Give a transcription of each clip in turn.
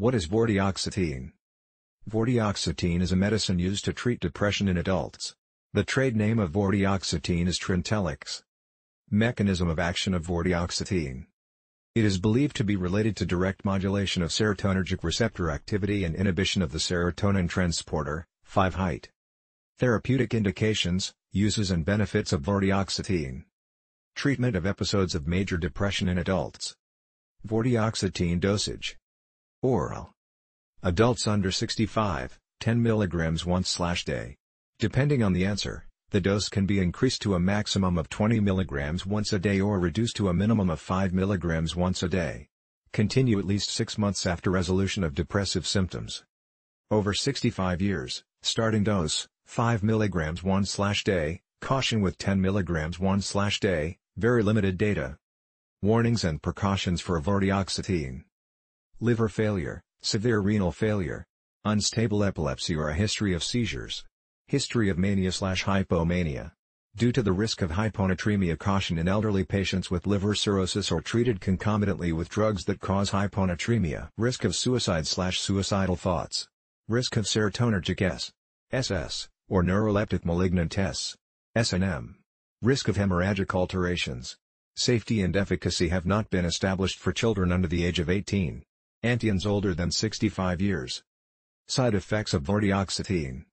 What is vortioxetine? Vortioxetine is a medicine used to treat depression in adults. The trade name of vortioxetine is Trintellix. Mechanism of action of vortioxetine. It is believed to be related to direct modulation of serotonergic receptor activity and inhibition of the serotonin transporter, 5-HT. Therapeutic indications, uses and benefits of vortioxetine. Treatment of episodes of major depression in adults. Vortioxetine dosage. Oral. Adults under 65, 10 mg once/day. Depending on the answer, the dose can be increased to a maximum of 20 mg once a day or reduced to a minimum of 5 mg once a day. Continue at least 6 months after resolution of depressive symptoms. Over 65 years, starting dose, 5 mg once/day, caution with 10 mg once/day, very limited data. Warnings and precautions for vortioxetine. Liver failure, severe renal failure, unstable epilepsy or a history of seizures. History of mania/hypomania. Due to the risk of hyponatremia, caution in elderly patients with liver cirrhosis or treated concomitantly with drugs that cause hyponatremia. Risk of suicide/suicidal thoughts. Risk of serotonergic SS, or neuroleptic malignant S, SNM. Risk of hemorrhagic alterations. Safety and efficacy have not been established for children under the age of 18. Antians older than 65 years. Side effects of vortioxetine.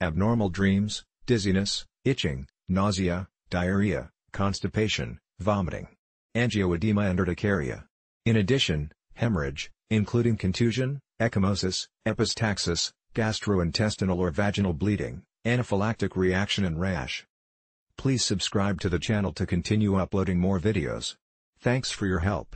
Abnormal dreams, dizziness, itching, nausea, diarrhea, constipation, vomiting, angioedema and urticaria. In addition, hemorrhage, including contusion, ecchymosis, epistaxis, gastrointestinal or vaginal bleeding, anaphylactic reaction and rash. Please subscribe to the channel to continue uploading more videos. Thanks for your help.